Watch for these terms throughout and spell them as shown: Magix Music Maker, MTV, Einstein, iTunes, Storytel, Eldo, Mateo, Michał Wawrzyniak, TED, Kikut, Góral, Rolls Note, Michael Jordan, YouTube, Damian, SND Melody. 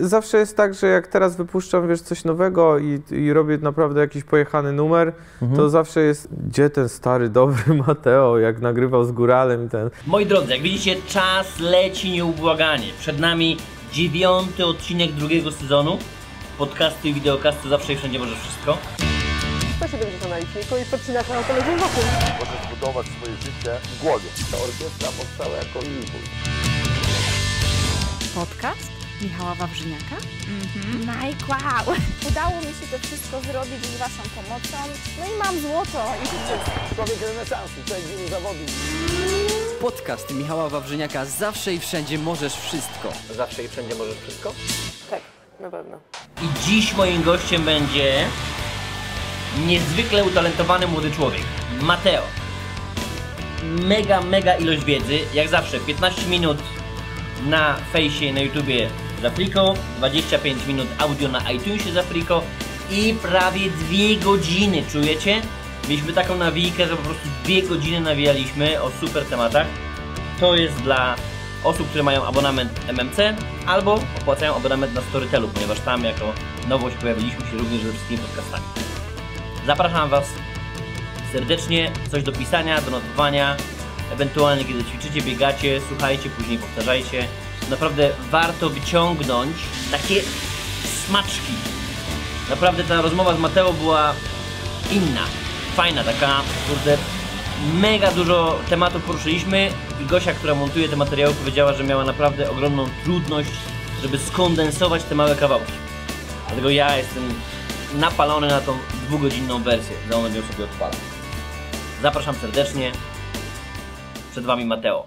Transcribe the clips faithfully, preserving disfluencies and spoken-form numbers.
zawsze jest tak, że jak teraz wypuszczam, wiesz, coś nowego i, i robię naprawdę jakiś pojechany numer, mhm. to zawsze jest, gdzie ten stary, dobry Mateo, jak nagrywał z Góralem i ten... Moi drodzy, jak widzicie, czas leci nieubłaganie. Przed nami dziewiąty odcinek drugiego sezonu. Podcasty i wideokastu, zawsze i wszędzie możesz wszystko. sto siedemdziesiąt na liczniku i sto trzynaście na kolejnym roku. Możesz budować swoje życie w głowie. Ta orkiestra powstała jako impuls. Podcast Michała Wawrzyniaka? Mhm. Mike, wow! Udało mi się to wszystko zrobić z waszą pomocą. No i mam złoto. I człowiek renesansu, człowiek wielu zawodów. Podcast Michała Wawrzyniaka, zawsze i wszędzie możesz wszystko. Zawsze i wszędzie możesz wszystko? Tak, na pewno. I dziś moim gościem będzie niezwykle utalentowany młody człowiek, Mateo. Mega, mega ilość wiedzy, jak zawsze piętnaście minut na fejsie i na YouTubie z Afriką, dwadzieścia pięć minut audio na iTunesie z Afriką i prawie dwie godziny, czujecie? Mieliśmy taką nawijkę, że po prostu dwie godziny nawijaliśmy o super tematach. To jest dla osób, które mają abonament M M C albo opłacają abonament na Storytelu, ponieważ tam jako nowość pojawiliśmy się również ze wszystkimi podcastami. Zapraszam Was serdecznie, coś do pisania, do notowania, ewentualnie kiedy ćwiczycie, biegacie, słuchajcie, później powtarzajcie. Naprawdę warto wyciągnąć takie smaczki. Naprawdę ta rozmowa z Mateo była inna, fajna, taka, kurde, mega dużo tematów poruszyliśmy. Gosia, która montuje te materiały, powiedziała, że miała naprawdę ogromną trudność, żeby skondensować te małe kawałki. Dlatego ja jestem napalony na tą dwugodzinną wersję, za moment ją sobie odpalam. Zapraszam serdecznie. Przed Wami Mateo.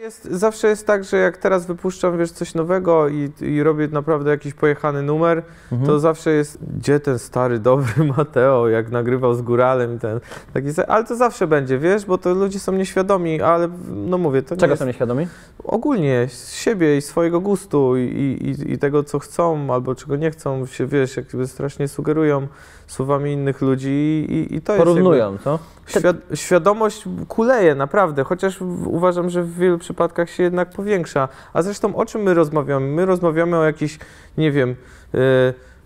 Jest, zawsze jest tak, że jak teraz wypuszczam, wiesz, coś nowego i, i robię naprawdę jakiś pojechany numer, mhm. to zawsze jest, gdzie ten stary, dobry Mateo, jak nagrywał z Góralem i ten. Taki, ale to zawsze będzie, wiesz, bo to ludzie są nieświadomi, ale no mówię, to nie Czego jest, są nieświadomi? Ogólnie z siebie i swojego gustu i, i, i tego, co chcą albo czego nie chcą, się, wiesz, jakby strasznie sugerują słowami innych ludzi i, i to porównują, jest... Porównują, co? Świad świadomość kuleje, naprawdę, chociaż uważam, że w wielu przypadkach się jednak powiększa. A zresztą o czym my rozmawiamy? My rozmawiamy o jakichś, nie wiem, yy,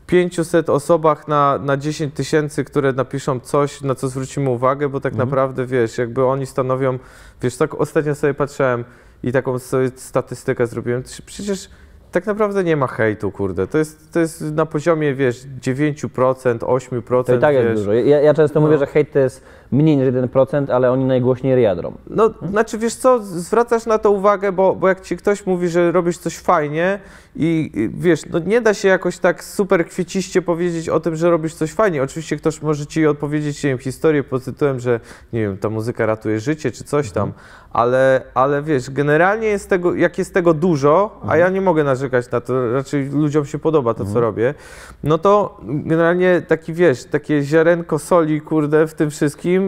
pięciuset osobach na, na dziesięć tysięcy, które napiszą coś, na co zwrócimy uwagę, bo tak mhm. naprawdę, wiesz, jakby oni stanowią... Wiesz, tak ostatnio sobie patrzyłem i taką sobie statystykę zrobiłem, przecież... Tak naprawdę nie ma hejtu, kurde. To jest, to jest na poziomie, wiesz, dziewięć procent, osiem procent. To i tak wiesz, jest dużo. Ja, ja często no. mówię, że hejt to jest mniej niż jeden procent, ale oni najgłośniej jadrą. No, hmm? znaczy, wiesz co, zwracasz na to uwagę, bo, bo jak ci ktoś mówi, że robisz coś fajnie i, i wiesz, no nie da się jakoś tak super kwieciście powiedzieć o tym, że robisz coś fajnie. Oczywiście ktoś może ci odpowiedzieć, nie wiem, historię pod tytułem, że, nie wiem, ta muzyka ratuje życie czy coś tam, hmm. ale, ale wiesz, generalnie jest tego, jak jest tego dużo, hmm. a ja nie mogę narzekać na to, raczej ludziom się podoba to, hmm. co robię, no to generalnie taki, wiesz, takie ziarenko soli, kurde, w tym wszystkim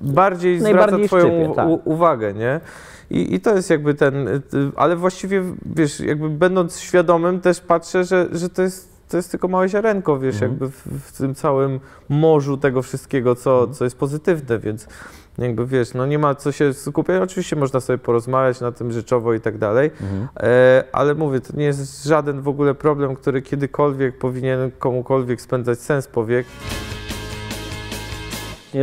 bardziej zwraca twoją szczypie, tak. uwagę, nie? I, I to jest jakby ten, ale właściwie, wiesz, jakby będąc świadomym też patrzę, że, że to jest to jest tylko małe ziarenko, wiesz, mhm. jakby w, w tym całym morzu tego wszystkiego, co, co jest pozytywne, więc jakby, wiesz, no nie ma co się skupiać, oczywiście można sobie porozmawiać na tym rzeczowo i tak dalej, mhm. e, ale mówię, to nie jest żaden w ogóle problem, który kiedykolwiek powinien komukolwiek spędzać sens powiek.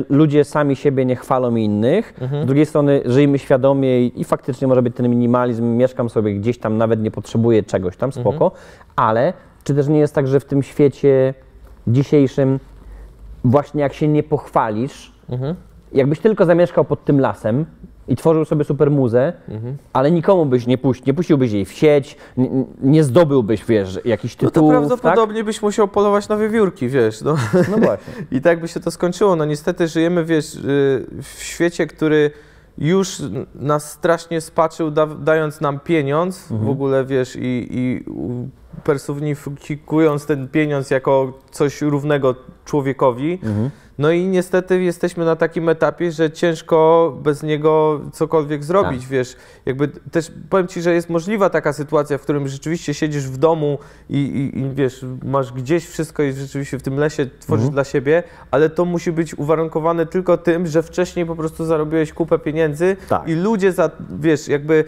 Ludzie sami siebie nie chwalą innych, mhm. z drugiej strony żyjmy świadomie i, i faktycznie może być ten minimalizm, mieszkam sobie gdzieś tam, nawet nie potrzebuję czegoś tam, spoko, mhm. ale czy też nie jest tak, że w tym świecie dzisiejszym właśnie jak się nie pochwalisz, mhm. jakbyś tylko zamieszkał pod tym lasem i tworzył sobie super muzę, mhm. ale nikomu byś nie puścił, nie puściłbyś jej w sieć, nie, nie zdobyłbyś, wiesz, jakichś tytułów, no to prawdopodobnie tak? byś musiał polować na wiewiórki, wiesz, no. No właśnie. I tak by się to skończyło, no niestety żyjemy, wiesz, w świecie, który już nas strasznie spaczył, da, dając nam pieniądz, mhm. w ogóle, wiesz, i, i perswnifikując ten pieniądz jako coś równego człowiekowi, mhm. No i niestety jesteśmy na takim etapie, że ciężko bez niego cokolwiek zrobić, tak. wiesz. Jakby też powiem ci, że jest możliwa taka sytuacja, w którym rzeczywiście siedzisz w domu i, i, i wiesz, masz gdzieś wszystko i rzeczywiście w tym lesie tworzysz mhm. dla siebie, ale to musi być uwarunkowane tylko tym, że wcześniej po prostu zarobiłeś kupę pieniędzy tak. i ludzie za, wiesz, jakby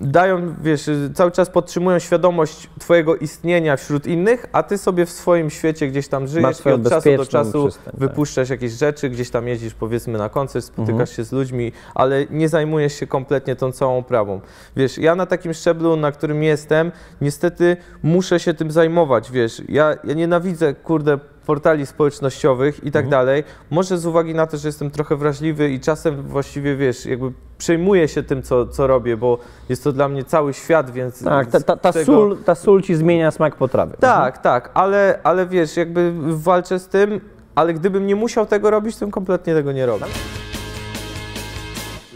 dają, wiesz, cały czas podtrzymują świadomość twojego istnienia wśród innych, a ty sobie w swoim świecie gdzieś tam żyjesz i od czasu do czasu przystęp, wypuszczasz tak. jakieś rzeczy, gdzieś tam jeździsz powiedzmy na koncert, spotykasz mhm. się z ludźmi, ale nie zajmujesz się kompletnie tą całą prawą. Wiesz, ja na takim szczeblu, na którym jestem, niestety muszę się tym zajmować, wiesz, ja, ja nienawidzę, kurde, portali społecznościowych i tak mhm. dalej, może z uwagi na to, że jestem trochę wrażliwy i czasem właściwie, wiesz, jakby przejmuję się tym, co, co robię, bo jest to dla mnie cały świat, więc... Tak, ta, ta, ta, tego... sól, ta sól ci zmienia smak potrawy. Tak, mhm. tak, ale, ale wiesz, jakby walczę z tym, ale gdybym nie musiał tego robić, to bym kompletnie tego nie robił.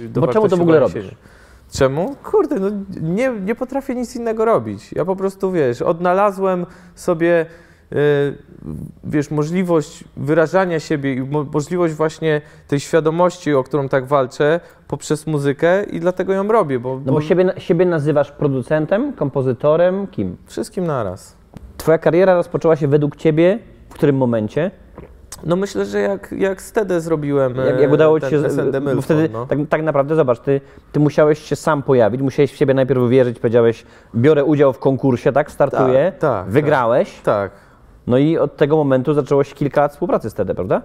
Bo czemu to w ogóle robisz? Się... Czemu? Kurde, no nie, nie potrafię nic innego robić. Ja po prostu, wiesz, odnalazłem sobie... wiesz, możliwość wyrażania siebie i mo możliwość właśnie tej świadomości, o którą tak walczę, poprzez muzykę i dlatego ją robię, bo... No bo, bo... Siebie, siebie nazywasz producentem, kompozytorem, kim? Wszystkim naraz. Twoja kariera rozpoczęła się według ciebie w którym momencie? No myślę, że jak, jak z T E D zrobiłem jak, jak udało ten ci się S N D Melody, bo wtedy no. tak, tak naprawdę, zobacz, ty, ty musiałeś się sam pojawić, musiałeś w siebie najpierw wierzyć, powiedziałeś, biorę udział w konkursie, tak, startuję, tak, tak, wygrałeś. Tak. tak. No i od tego momentu zaczęło się kilka lat współpracy z T E D, prawda?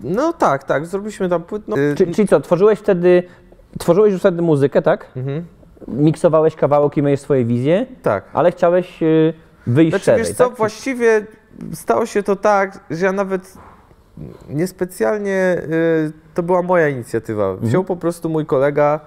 No tak, tak, zrobiliśmy tam płyt. No. Czyli, czyli co, tworzyłeś wtedy, tworzyłeś już wtedy muzykę, tak? Mhm. Miksowałeś kawałki, miałeś swoje wizje, tak. ale chciałeś wyjść znaczy, szerzej, wiesz co, tak? Właściwie stało się to tak, że ja nawet niespecjalnie, y, to była moja inicjatywa. Wziął mhm. po prostu mój kolega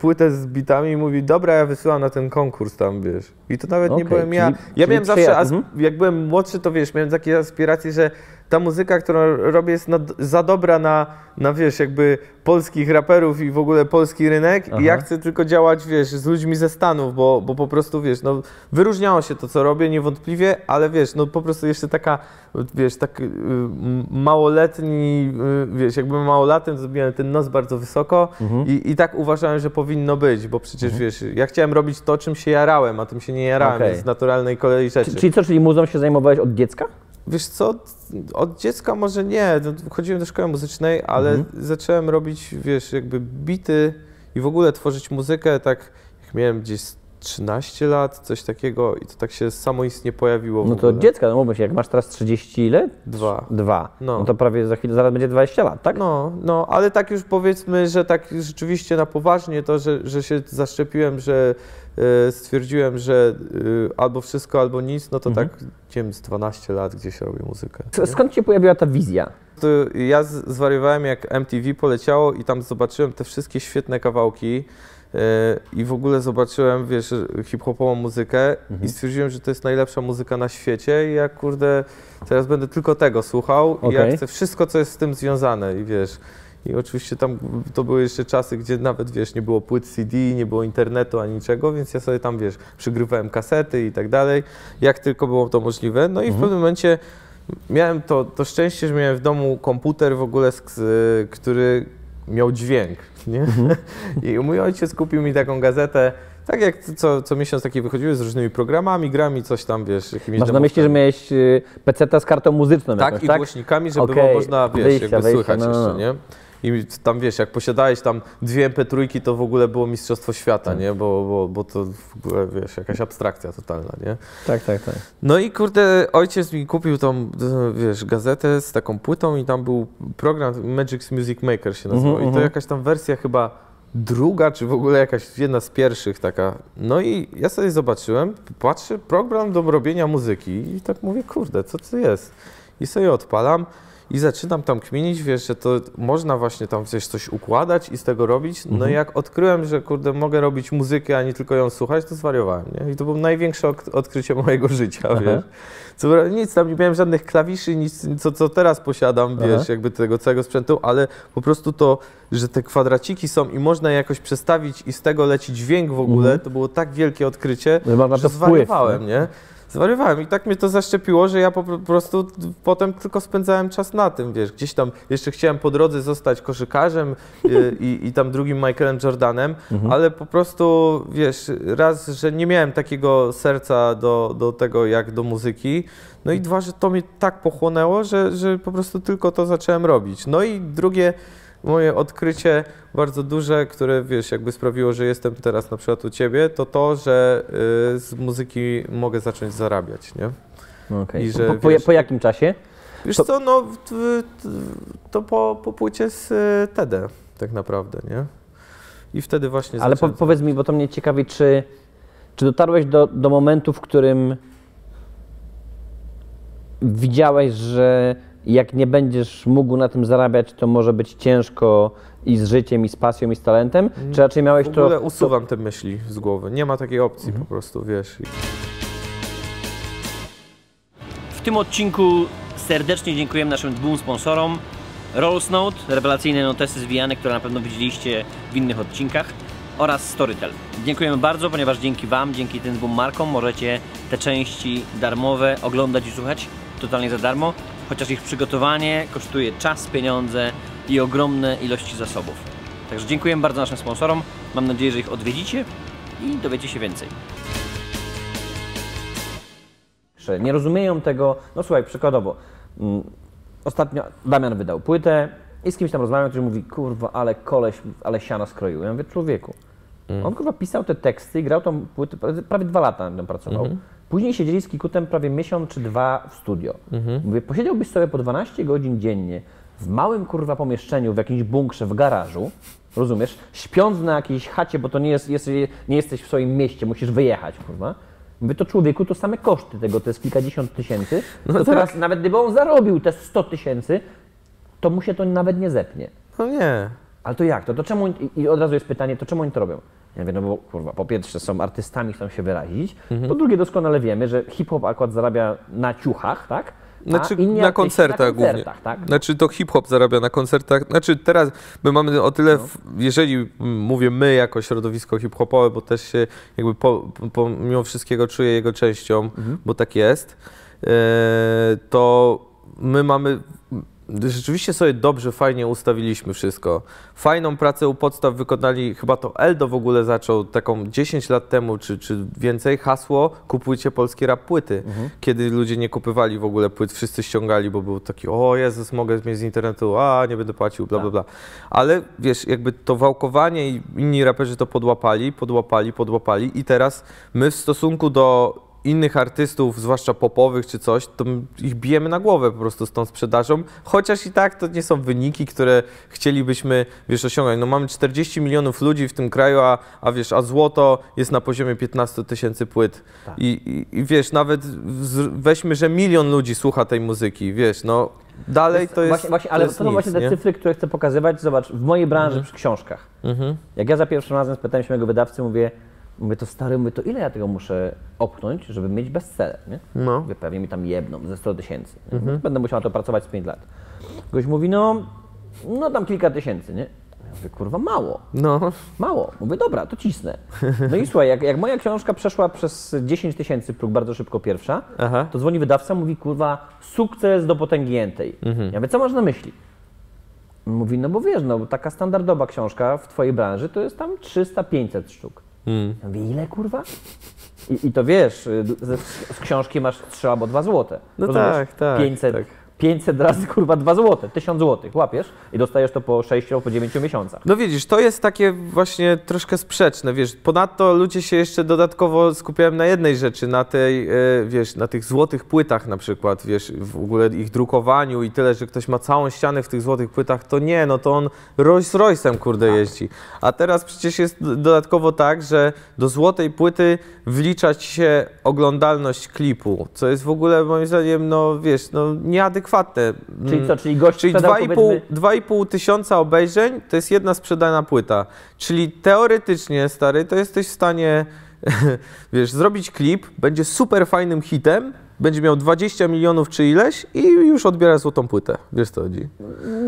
płytę z bitami i mówi, dobra, ja wysyłam na ten konkurs tam, wiesz. I to nawet okay, nie byłem ja. Czyli, ja miałem zawsze, ja, jak byłem młodszy, to wiesz, miałem takie aspiracje, że ta muzyka, którą robię, jest na, za dobra na, na, wiesz, jakby polskich raperów i w ogóle polski rynek. Aha. I ja chcę tylko działać, wiesz, z ludźmi ze Stanów, bo, bo po prostu, wiesz, no wyróżniało się to, co robię, niewątpliwie, ale wiesz, no po prostu jeszcze taka, wiesz, tak y, małoletni, y, wiesz, jakbym małolatem zrobiłem ten nos bardzo wysoko mhm. i, i tak uważałem, że powinno być, bo przecież, mhm. wiesz, ja chciałem robić to, czym się jarałem, a tym się nie jarałem, okay. więc z naturalnej kolei rzeczy. Czyli co, czyli muzą się zajmowałeś od dziecka? Wiesz co, od dziecka może nie, chodziłem do szkoły muzycznej, ale mhm. zacząłem robić, wiesz, jakby bity i w ogóle tworzyć muzykę, tak jak miałem gdzieś trzynaście lat, coś takiego i to tak się samoistnie pojawiło. No to od dziecka, no mówmy się, jak masz teraz trzydzieści ile? Dwa. Dwa. No. No to prawie za chwilę, zaraz będzie dwadzieścia lat, tak? No, no, ale tak już powiedzmy, że tak rzeczywiście na poważnie to, że, że się zaszczepiłem, że stwierdziłem, że albo wszystko, albo nic, no to mhm. tak nie wiem, z dwanaście lat gdzieś robię muzykę. Nie? Skąd się pojawiła ta wizja? To ja zwariowałem, jak M T V poleciało i tam zobaczyłem te wszystkie świetne kawałki i w ogóle zobaczyłem, wiesz, hip-hopową muzykę mhm. i stwierdziłem, że to jest najlepsza muzyka na świecie i ja, kurde, teraz będę tylko tego słuchał okay. i ja chcę wszystko, co jest z tym związane i wiesz, i oczywiście tam to były jeszcze czasy, gdzie nawet, wiesz, nie było płyt C D, nie było internetu ani niczego, więc ja sobie tam, wiesz, przygrywałem kasety i tak dalej, jak tylko było to możliwe. No i mhm. w pewnym momencie miałem to, to szczęście, że miałem w domu komputer w ogóle, który miał dźwięk, nie? Mhm. I mój ojciec kupił mi taką gazetę, tak jak co, co miesiąc takie wychodziły z różnymi programami, grami, coś tam, wiesz, jakimiś... Masz na myśli, że miałeś peceta z kartą muzyczną tak, jakoś, tak? i głośnikami, żeby okay. było można, wiesz, wyjścia, jakby wyjścia, słychać no. jeszcze, nie? I tam, wiesz, jak posiadałeś tam dwie em pe trzy, to w ogóle było mistrzostwo świata, nie? Bo, bo, bo to w ogóle, wiesz, jakaś abstrakcja totalna, nie? Tak, tak, tak. No i kurde, ojciec mi kupił tą, wiesz, gazetę z taką płytą i tam był program Magix Music Maker się nazywał mm -hmm, i to jakaś tam wersja chyba druga, czy w ogóle jakaś jedna z pierwszych taka. No i ja sobie zobaczyłem, patrzę, program do robienia muzyki i tak mówię, kurde, co to jest? I sobie odpalam. I zaczynam tam kminić, wiesz, że to można właśnie tam coś, coś układać i z tego robić. No mhm. jak odkryłem, że kurde, mogę robić muzykę, a nie tylko ją słuchać, to zwariowałem, nie? I to było największe odkrycie mojego życia, Aha. wiesz. Co, nic tam, nie miałem żadnych klawiszy, nic, co, co teraz posiadam, Aha. wiesz, jakby tego całego sprzętu, ale po prostu to, że te kwadraciki są i można je jakoś przestawić i z tego leci dźwięk w ogóle, mhm. to było tak wielkie odkrycie, że, że zwariowałem, wpływ, nie? nie? zwariowałem. I tak mnie to zaszczepiło, że ja po prostu potem tylko spędzałem czas na tym, wiesz, gdzieś tam jeszcze chciałem po drodze zostać koszykarzem i, i tam drugim Michaelem Jordanem, mhm. ale po prostu, wiesz, raz, że nie miałem takiego serca do, do tego jak do muzyki, no i dwa, że to mnie tak pochłonęło, że, że po prostu tylko to zacząłem robić. No i drugie moje odkrycie bardzo duże, które wiesz, jakby sprawiło, że jestem teraz na przykład u ciebie, to to, że y, z muzyki mogę zacząć zarabiać, nie? Okay. I że, po, po, wiesz, po jakim czasie? Wiesz to... co, no to po, po płycie z T E D tak naprawdę, nie? I wtedy właśnie ale po, powiedz mi, bo to mnie ciekawi, czy, czy dotarłeś do, do momentu, w którym widziałeś, że jak nie będziesz mógł na tym zarabiać, to może być ciężko i z życiem, i z pasją, i z talentem? Czy raczej miałeś to... W ogóle to, usuwam to... te myśli z głowy. Nie ma takiej opcji mhm. po prostu, wiesz. W tym odcinku serdecznie dziękujemy naszym dwóm sponsorom. Rolls Note, rewelacyjne notesy zwijane, które na pewno widzieliście w innych odcinkach. Oraz Storytel. Dziękujemy bardzo, ponieważ dzięki wam, dzięki tym dwóm markom możecie te części darmowe oglądać i słuchać totalnie za darmo. Chociaż ich przygotowanie kosztuje czas, pieniądze i ogromne ilości zasobów. Także dziękuję bardzo naszym sponsorom. Mam nadzieję, że ich odwiedzicie i dowiecie się więcej. Nie rozumieją tego, no słuchaj, przykładowo, mm, ostatnio Damian wydał płytę i z kimś tam rozmawiam, który mówi, kurwa, ale koleś, ale siana skroił. Ja mówię, człowieku, mm. on kurwa pisał te teksty, grał tą płytę, prawie dwa lata na tym pracował. Mm-hmm. Później siedzieli z Kikutem prawie miesiąc czy dwa w studio. Mhm. Mówię, posiedziałbyś sobie po dwanaście godzin dziennie w małym kurwa pomieszczeniu, w jakimś bunkrze, w garażu, rozumiesz, śpiąc na jakiejś chacie, bo to nie, jest, jest, nie jesteś w swoim mieście, musisz wyjechać, kurwa. Mówię, to człowieku, to same koszty tego, to jest kilkadziesiąt tysięcy, no to tak. Teraz nawet gdyby on zarobił te sto tysięcy, to mu się to nawet nie zepnie. No nie. Ale to jak to? To czemu, i od razu jest pytanie, to czemu oni to robią? Ja wiem, no bo kurwa, po pierwsze są artystami, chcą się wyrazić, mhm. po drugie doskonale wiemy, że hip-hop akurat zarabia na ciuchach, tak? Znaczy na koncertach głównie. Tak? Znaczy to hip-hop zarabia na koncertach. Znaczy teraz my mamy o tyle, no. w, jeżeli mówię my jako środowisko hip-hopowe, bo też się jakby po, po, mimo wszystkiego czuję jego częścią, mhm. bo tak jest, yy, to my mamy... Rzeczywiście sobie dobrze, fajnie ustawiliśmy wszystko. Fajną pracę u podstaw wykonali, chyba to Eldo w ogóle zaczął taką dziesięć lat temu, czy, czy więcej, hasło kupujcie polskie rap płyty. Mhm. Kiedy ludzie nie kupywali w ogóle płyt, wszyscy ściągali, bo był taki o Jezus, mogę mieć z internetu, a nie będę płacił, bla, bla, bla. Ale wiesz, jakby to wałkowanie i inni raperzy to podłapali, podłapali, podłapali i teraz my w stosunku do innych artystów, zwłaszcza popowych czy coś, to ich bijemy na głowę po prostu z tą sprzedażą, chociaż i tak to nie są wyniki, które chcielibyśmy, wiesz, osiągnąć. No mamy czterdzieści milionów ludzi w tym kraju, a, a wiesz, a złoto jest na poziomie piętnastu tysięcy płyt. Tak. I, i, I wiesz, nawet weźmy, że milion ludzi słucha tej muzyki, wiesz, no dalej to jest, właśnie, właśnie, to ale jest to są nic, właśnie te nie? cyfry, które chcę pokazywać, zobacz, w mojej branży mhm. przy książkach. Mhm. Jak ja za pierwszym razem spytałem się mojego wydawcy, mówię, Mówię, to stary, mówię, to ile ja tego muszę opchnąć, żeby mieć bestseller, nie? No. Mówię, pewnie mi tam jedną ze sto tysięcy, mhm. będę musiał na to pracować z pięć lat. Gość mówi, no, no tam kilka tysięcy, nie? Ja mówię, kurwa, mało, no. mało. Mówię, dobra, to cisnę. No i słuchaj, jak, jak moja książka przeszła przez dziesięć tysięcy próg bardzo szybko pierwsza, aha. to dzwoni wydawca, mówi, kurwa, sukces do potęgi jętej. Mhm. Ja mówię, co masz na myśli? Mówi, no bo wiesz, no taka standardowa książka w twojej branży to jest tam trzysta pięćset sztuk. Hmm. Ja mówię, ile kurwa? I, i to wiesz, z, z książki masz trzy albo dwa złote. No rozumiesz? Tak, tak. pięćset, tak. pięćset razy kurwa dwa złote, tysiąc złotych łapiesz i dostajesz to po sześciu albo po dziewięciu miesiącach. No widzisz, to jest takie właśnie troszkę sprzeczne, wiesz, ponadto ludzie się jeszcze dodatkowo skupiają na jednej rzeczy, na tej, wiesz, na tych złotych płytach na przykład, wiesz, w ogóle ich drukowaniu i tyle, że ktoś ma całą ścianę w tych złotych płytach, to nie, no to on Rolls Royce'em kurde tak. jeździ. A teraz przecież jest dodatkowo tak, że do złotej płyty wliczać się oglądalność klipu, co jest w ogóle moim zdaniem, no wiesz, no nieadekwatne. Czyli co, czyli gość czyli dwa i pół tysiąca obejrzeń to jest jedna sprzedana płyta. Czyli teoretycznie, stary, to jesteś w stanie, wiesz, zrobić klip, będzie super fajnym hitem, będzie miał dwadzieścia milionów czy ileś i już odbiera złotą płytę. Wiesz co chodzi?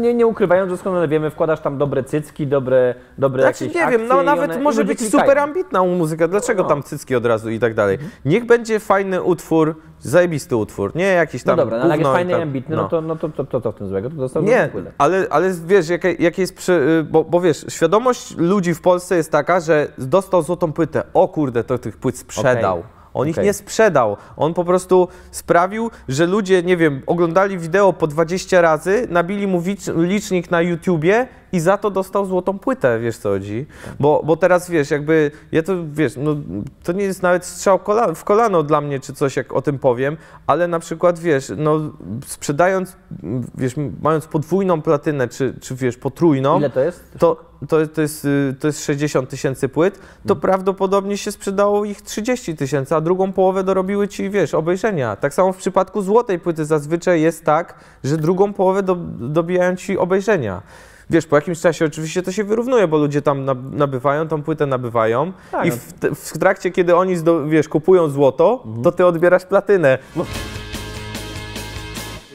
nie, nie ukrywając, doskonale wiemy, wkładasz tam dobre cycki, dobre, dobre znaczy, jakieś akcje. Nie wiem, no nawet one, może być super ambitna muzyka, dlaczego no. tam cycki od razu i tak dalej. Mhm. Niech będzie fajny utwór, zajebisty utwór, nie jakiś tam no dobra, no ale jak jest fajny i ambitny, no, no to, no to, to, to, to w tym złego, to dostał Nie, do ale, ale wiesz, jakie, jakie jest, przy, bo, bo wiesz, świadomość ludzi w Polsce jest taka, że dostał złotą płytę, o kurde, to tych płyt sprzedał. Okay. On okay. ich nie sprzedał. On po prostu sprawił, że ludzie, nie wiem, oglądali wideo po dwadzieścia razy, nabili mu licznik na YouTubie i za to dostał złotą płytę, wiesz co chodzi. Bo, bo teraz, wiesz, jakby, ja to, wiesz, no, to nie jest nawet strzał kola w kolano dla mnie, czy coś, jak o tym powiem, ale na przykład, wiesz, no, sprzedając, wiesz, mając podwójną platynę, czy, czy wiesz, potrójną... Ile to jest? To, To, to, jest, to jest sześćdziesiąt tysięcy płyt, to hmm. prawdopodobnie się sprzedało ich trzydzieści tysięcy, a drugą połowę dorobiły ci, wiesz, obejrzenia. Tak samo w przypadku złotej płyty zazwyczaj jest tak, że drugą połowę do, dobijają ci obejrzenia. Wiesz, po jakimś czasie oczywiście to się wyrównuje, bo ludzie tam nabywają, tą płytę nabywają tak, i w, w trakcie, kiedy oni, wiesz, kupują złoto, hmm. to ty odbierasz platynę.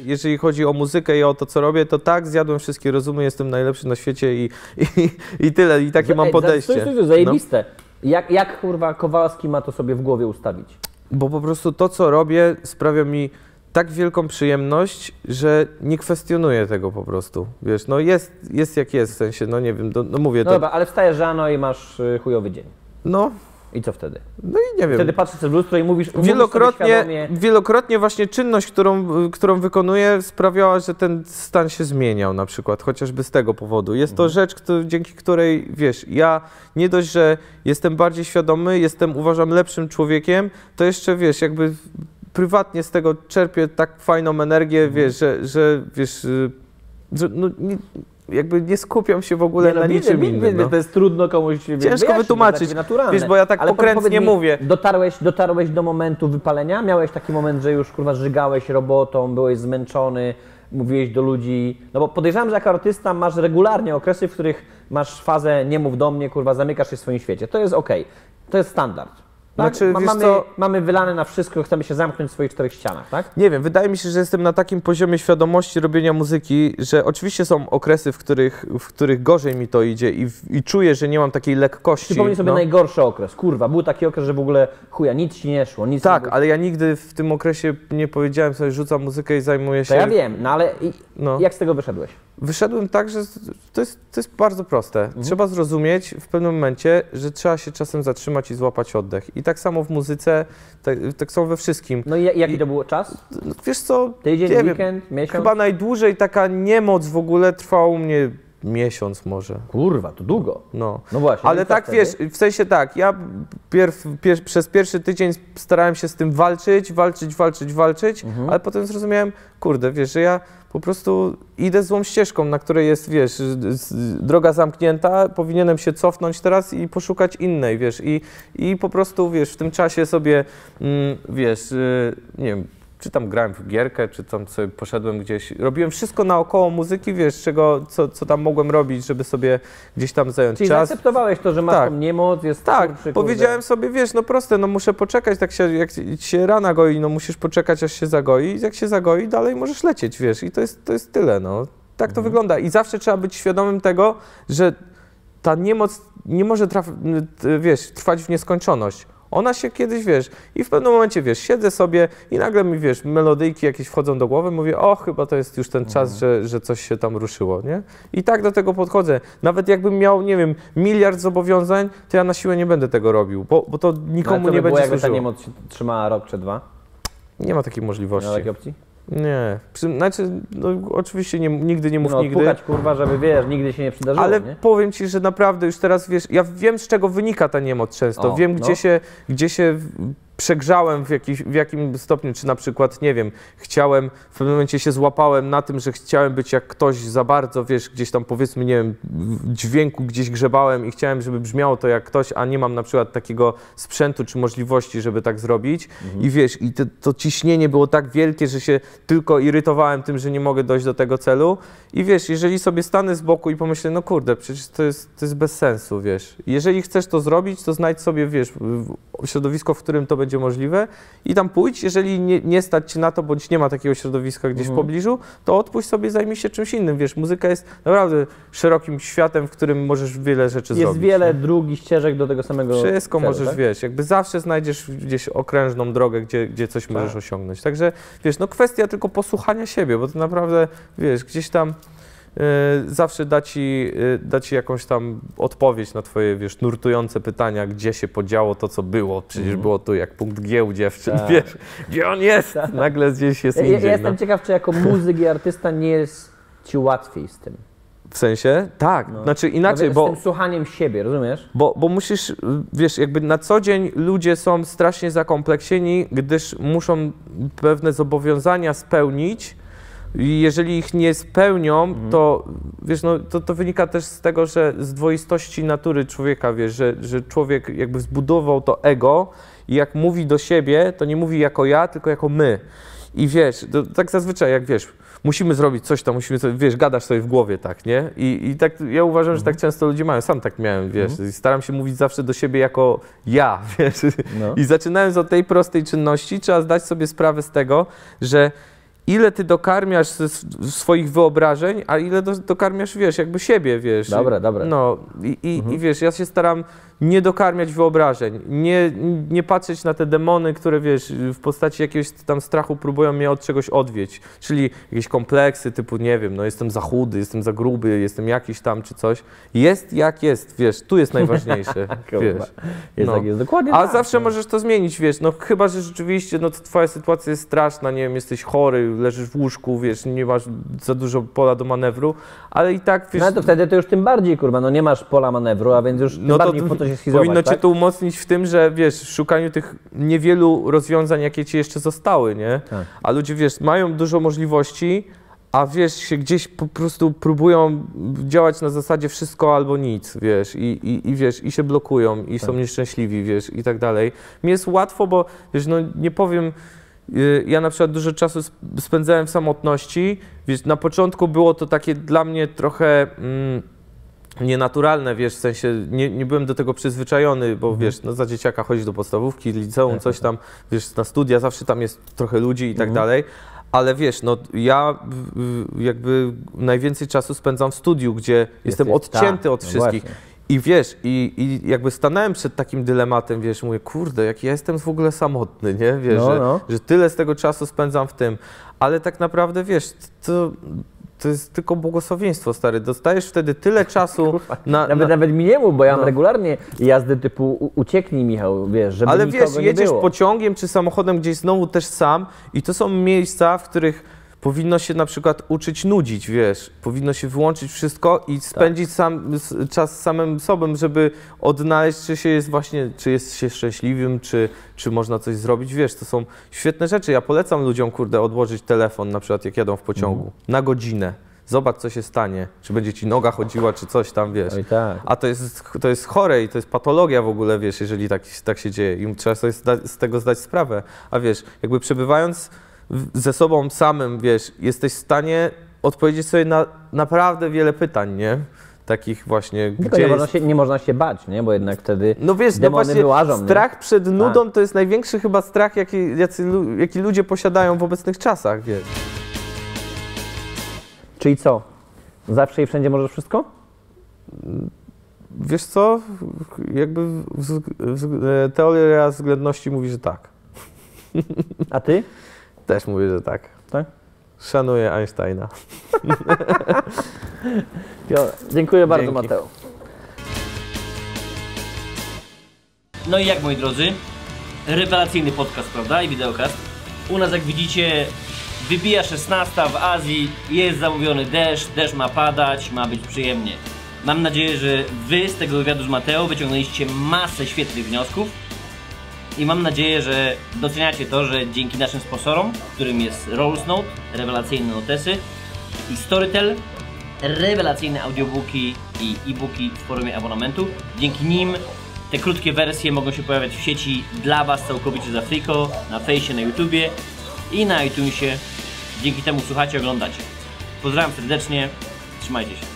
Jeżeli chodzi o muzykę i o to, co robię, to tak, zjadłem wszystkie rozumy, jestem najlepszy na świecie i, i, i tyle, i takie Ej, mam podejście. To jest zajebiste. No. Jak, jak kurwa Kowalski ma to sobie w głowie ustawić? Bo po prostu to, co robię, sprawia mi tak wielką przyjemność, że nie kwestionuję tego po prostu. Wiesz, no jest, jest jak jest, w sensie, no nie wiem, do, no mówię no to. Dobra, ale wstajesz rano i masz chujowy dzień. No. I co wtedy? No i nie wiem. Wtedy patrzysz w lustro i mówisz... Wielokrotnie, mówisz wielokrotnie właśnie czynność, którą, którą wykonuję, sprawiała, że ten stan się zmieniał na przykład, chociażby z tego powodu. Jest to mhm. rzecz, który, dzięki której, wiesz, ja nie dość, że jestem bardziej świadomy, jestem, uważam, lepszym człowiekiem, to jeszcze, wiesz, jakby prywatnie z tego czerpię tak fajną energię, mhm. wiesz, że, że wiesz... Że, no, nie, jakby nie skupiam się w ogóle nie, no, na widzę, niczym widzę, innym. No. To jest trudno komuś ciężko wyjaśnić, wytłumaczyć, wiesz, bo ja tak pokrętnie mówię. Dotarłeś, dotarłeś do momentu wypalenia? Miałeś taki moment, że już kurwa żygałeś robotą, byłeś zmęczony, mówiłeś do ludzi? No bo podejrzewam, że jako artysta masz regularnie okresy, w których masz fazę nie mów do mnie, kurwa, zamykasz się w swoim świecie. To jest okej, okay. To jest standard. Tak? Znaczy, mamy, wiesz co, mamy wylane na wszystko, chcemy się zamknąć w swoich czterech ścianach, tak? Nie wiem, wydaje mi się, że jestem na takim poziomie świadomości robienia muzyki, że oczywiście są okresy, w których, w których gorzej mi to idzie i, i czuję, że nie mam takiej lekkości. Przypomnij sobie no. najgorszy okres, kurwa, był taki okres, że w ogóle chuja, nic ci nie szło, nic Tak, nie było... ale ja nigdy w tym okresie nie powiedziałem sobie, rzucam muzykę i zajmuję się... To ja wiem, no ale i, no. jak z tego wyszedłeś? Wyszedłem tak, że to jest, to jest bardzo proste. Mhm. Trzeba zrozumieć w pewnym momencie, że trzeba się czasem zatrzymać i złapać oddech. I tak samo w muzyce, tak, tak samo we wszystkim. No i jaki I, to był czas? Wiesz co, tydzień, nie weekend, wiem, miesiąc? Chyba najdłużej taka niemoc w ogóle trwała u mnie miesiąc może. Kurwa, to długo. No, no właśnie. Ale tak, wiesz, w sensie tak, ja pierw, pier, przez pierwszy tydzień starałem się z tym walczyć, walczyć, walczyć, walczyć, mhm. ale potem zrozumiałem, kurde, wiesz, że ja po prostu idę złą ścieżką, na której jest, wiesz, droga zamknięta, powinienem się cofnąć teraz i poszukać innej, wiesz, i, i po prostu, wiesz, w tym czasie sobie, mm, wiesz, yy, nie wiem, czy tam grałem w gierkę, czy tam sobie poszedłem gdzieś, robiłem wszystko naokoło muzyki, wiesz, czego, co, co tam mogłem robić, żeby sobie gdzieś tam zająć Czyli czas. Czyli zaakceptowałeś to, że masz tak. tą niemoc, jest... Tak, kurczy, powiedziałem sobie, wiesz, no proste, no muszę poczekać, tak się, jak się rana goi, no musisz poczekać, aż się zagoi, jak się zagoi, dalej możesz lecieć, wiesz, i to jest, to jest tyle, no. Tak to mhm. wygląda i zawsze trzeba być świadomym tego, że ta niemoc nie może, wiesz, trwać w nieskończoność. Ona się kiedyś, wiesz, i w pewnym momencie, wiesz, siedzę sobie i nagle mi, wiesz, melodyjki jakieś wchodzą do głowy, mówię, o, chyba to jest już ten czas, mhm. że, że coś się tam ruszyło, nie? I tak do tego podchodzę. Nawet jakbym miał, nie wiem, miliard zobowiązań, to ja na siłę nie będę tego robił, bo, bo to nikomu no, to by nie było, będzie służyło. Ale ta niemoc się trzymała rok czy dwa? Nie ma takiej możliwości. Nie ma takiej opcji? Nie. Znaczy, no, oczywiście nie, nigdy nie mów no, nigdy. Pukać, kurwa, żeby, wiesz, nigdy się nie przydarzyło, Ale nie? powiem ci, że naprawdę już teraz, wiesz, ja wiem, z czego wynika ta niemoc często. O, wiem, no. gdzie się, gdzie się przegrzałem w, jakiś, w jakim stopniu, czy na przykład, nie wiem, chciałem, w pewnym momencie się złapałem na tym, że chciałem być jak ktoś za bardzo, wiesz, gdzieś tam, powiedzmy, nie wiem, w dźwięku gdzieś grzebałem i chciałem, żeby brzmiało to jak ktoś, a nie mam na przykład takiego sprzętu czy możliwości, żeby tak zrobić. Mhm. I wiesz, i to, to ciśnienie było tak wielkie, że się tylko irytowałem tym, że nie mogę dojść do tego celu. I wiesz, jeżeli sobie stanę z boku i pomyślę, no kurde, przecież to jest, to jest bez sensu, wiesz. Jeżeli chcesz to zrobić, to znajdź sobie, wiesz, środowisko, w którym to będzie będzie możliwe i tam pójdź, jeżeli nie, nie stać Ci na to, bądź nie ma takiego środowiska gdzieś mhm. w pobliżu, to odpuść sobie, zajmij się czymś innym, wiesz, muzyka jest naprawdę szerokim światem, w którym możesz wiele rzeczy jest zrobić. Jest wiele drugich ścieżek do tego samego wszystko celu, możesz, tak? wiesz, jakby zawsze znajdziesz gdzieś okrężną drogę, gdzie, gdzie coś tak. możesz osiągnąć, także, wiesz, no kwestia tylko posłuchania siebie, bo to naprawdę, wiesz, gdzieś tam zawsze da ci, da ci jakąś tam odpowiedź na twoje, wiesz, nurtujące pytania, gdzie się podziało to, co było. Przecież mm. było tu jak punkt G u dziewczyn, tak. wiesz, gdzie on jest, tak. nagle gdzieś jest ja, indziej. Ja jestem no. ciekaw, czy jako muzyk i artysta nie jest ci łatwiej z tym. W sensie? Tak, no. znaczy inaczej, bo... Z tym słuchaniem siebie, rozumiesz? Bo, bo musisz, wiesz, jakby na co dzień ludzie są strasznie zakompleksieni, gdyż muszą pewne zobowiązania spełnić, i jeżeli ich nie spełnią, mhm. to, wiesz, no, to, to wynika też z tego, że z dwoistości natury człowieka, wiesz, że, że człowiek jakby zbudował to ego i jak mówi do siebie, to nie mówi jako ja, tylko jako my. I wiesz, to, tak zazwyczaj jak, wiesz, musimy zrobić coś tam, musimy, sobie, wiesz, gadasz sobie w głowie, tak, nie? I, i tak ja uważam, mhm. że tak często ludzie mają, sam tak miałem, wiesz, mhm. staram się mówić zawsze do siebie jako ja, wiesz. No. I zaczynając od tej prostej czynności, trzeba zdać sobie sprawę z tego, że ile ty dokarmiasz swoich wyobrażeń, a ile do, dokarmiasz, wiesz, jakby siebie, wiesz. Dobra, dobra. No, i, i, mhm. i wiesz, ja się staram nie dokarmiać wyobrażeń, nie, nie patrzeć na te demony, które, wiesz, w postaci jakiegoś tam strachu próbują mnie od czegoś odwieść, czyli jakieś kompleksy typu, nie wiem, no jestem za chudy, jestem za gruby, jestem jakiś tam czy coś. Jest jak jest, wiesz, tu jest najważniejsze, wiesz. Jest no. jak jest, dokładnie A tak, zawsze no. możesz to zmienić, wiesz, no chyba, że rzeczywiście, no to twoja sytuacja jest straszna, nie wiem, jesteś chory, leżysz w łóżku, wiesz, nie masz za dużo pola do manewru, ale i tak, wiesz... No to wtedy to już tym bardziej, kurwa, no nie masz pola manewru, a więc już tym no bardziej to... Powinno tak? cię to umocnić w tym, że wiesz, w szukaniu tych niewielu rozwiązań, jakie ci jeszcze zostały, nie? Tak. A ludzie, wiesz, mają dużo możliwości, a wiesz, się gdzieś po prostu próbują działać na zasadzie wszystko albo nic, wiesz, i, i, i wiesz, i się blokują, i tak. są nieszczęśliwi, wiesz, i tak dalej. Mi jest łatwo, bo wiesz, no nie powiem, ja na przykład dużo czasu spędzałem w samotności, wiesz, na początku było to takie dla mnie trochę... Mm, nienaturalne, wiesz, w sensie nie, nie byłem do tego przyzwyczajony, bo mhm. wiesz, no za dzieciaka chodzi do podstawówki, liceum, coś tam, wiesz, na studia zawsze tam jest trochę ludzi i tak mhm. dalej, ale wiesz, no ja jakby najwięcej czasu spędzam w studiu, gdzie jest, jestem jest, odcięty ta. od no wszystkich. Właśnie. I wiesz, i, i jakby stanąłem przed takim dylematem, wiesz, mówię, kurde, jak ja jestem w ogóle samotny, nie, wiesz, no, no. Że, że tyle z tego czasu spędzam w tym, ale tak naprawdę, wiesz, to... To jest tylko błogosławieństwo, stary. Dostajesz wtedy tyle czasu kurwa, na, nawet, na... Nawet mi nie mów, bo ja mam no. regularnie jazdy typu ucieknij, Michał, wiesz, żeby ale wiesz, jedziesz było. pociągiem czy samochodem gdzieś znowu też sam i to są miejsca, w których powinno się na przykład uczyć nudzić, wiesz. Powinno się wyłączyć wszystko i spędzić tak. sam, czas z samym sobą, żeby odnaleźć, czy się jest właśnie, czy jest się szczęśliwym, czy, czy można coś zrobić, wiesz. To są świetne rzeczy. Ja polecam ludziom, kurde, odłożyć telefon na przykład, jak jadą w pociągu, mhm. na godzinę. Zobacz, co się stanie, czy będzie ci noga chodziła, czy coś tam, wiesz. Oj, tak. A to jest, to jest chore i to jest patologia w ogóle, wiesz, jeżeli tak, tak się dzieje. I trzeba sobie zda, z tego zdać sprawę. A wiesz, jakby przebywając ze sobą samym, wiesz, jesteś w stanie odpowiedzieć sobie na naprawdę wiele pytań, nie? Takich właśnie, tylko gdzie nie, jest... można się, nie można się bać, nie? Bo jednak wtedy no wiesz, demony no właśnie wyłażą, strach nie? przed nudą tak. to jest największy chyba strach, jaki, jacy, jaki ludzie posiadają w obecnych czasach, wiesz. Czyli co? Zawsze i wszędzie możesz wszystko? Wiesz co? Jakby teoria względności mówi, że tak. A ty? Też mówię, że tak. Tak? Szanuję Einsteina. Dziękuję bardzo, Dzięki. Mateo. No i jak, moi drodzy, rewelacyjny podcast, prawda, i wideokast. U nas, jak widzicie, wybija szesnasta w Azji, jest zamówiony deszcz, deszcz ma padać, ma być przyjemnie. Mam nadzieję, że wy z tego wywiadu z Mateo wyciągnęliście masę świetnych wniosków. I mam nadzieję, że doceniacie to, że dzięki naszym sponsorom, którym jest Rolls Note, rewelacyjne notesy, i Storytel, rewelacyjne audiobooki i e-booki w formie abonamentu. Dzięki nim te krótkie wersje mogą się pojawiać w sieci dla Was całkowicie za friko, na fejsie, na YouTubie i na iTunesie. Dzięki temu słuchacie, oglądacie. Pozdrawiam serdecznie, trzymajcie się.